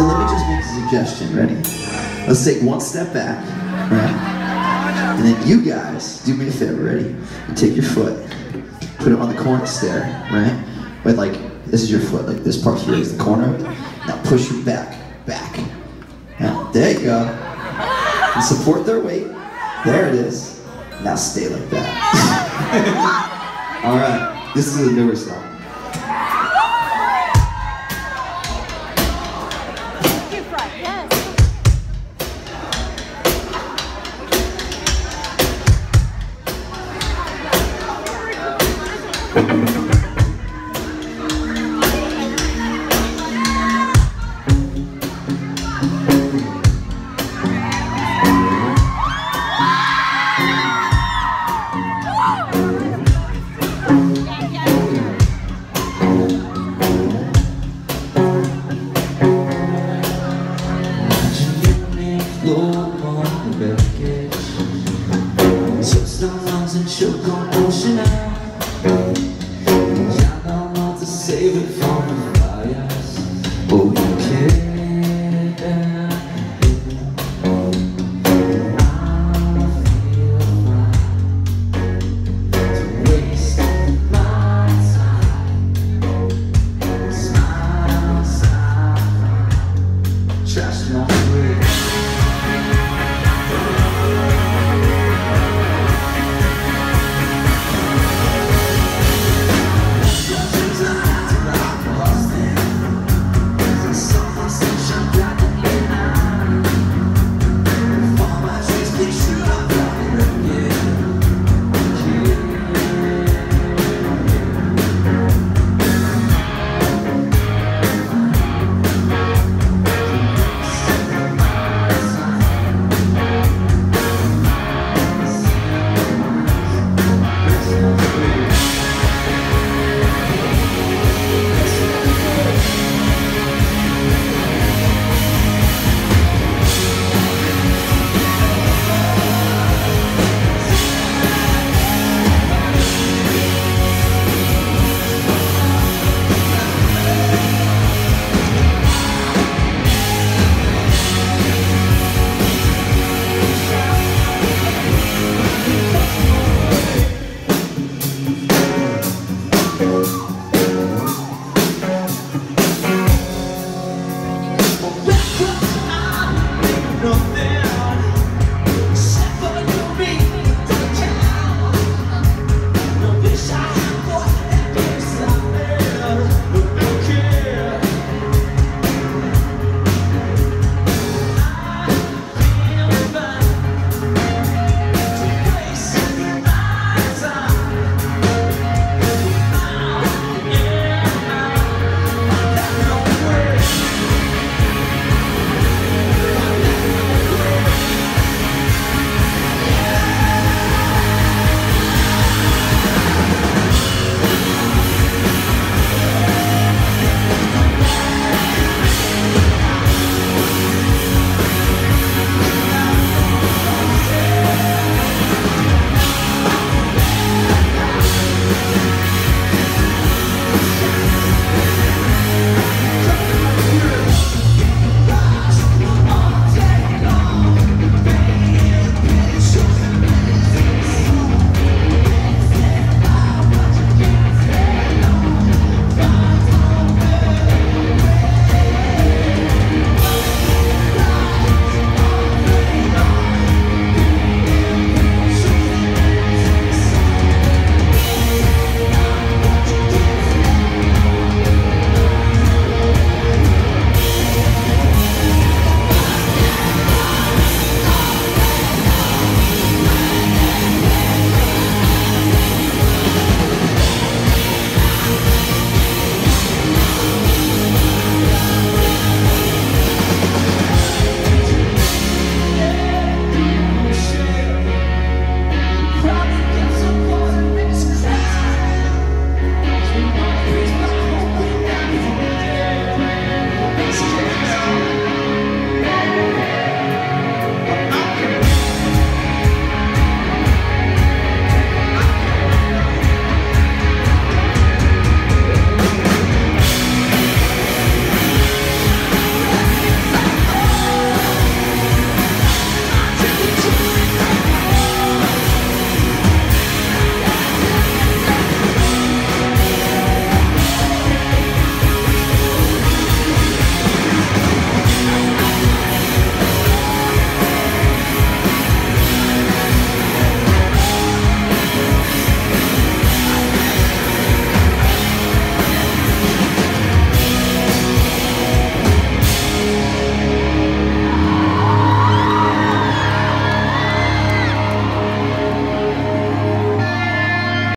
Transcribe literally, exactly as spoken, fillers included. So let me just make a suggestion, ready? Let's take one step back, right? And then you guys, do me a favor, ready? You take your foot, put it on the corner stair, right? But like, this is your foot, like this part here is the corner. Now push it back, back. Now, there you go. And support their weight. There it is. Now stay like that. All right, this is a newer song.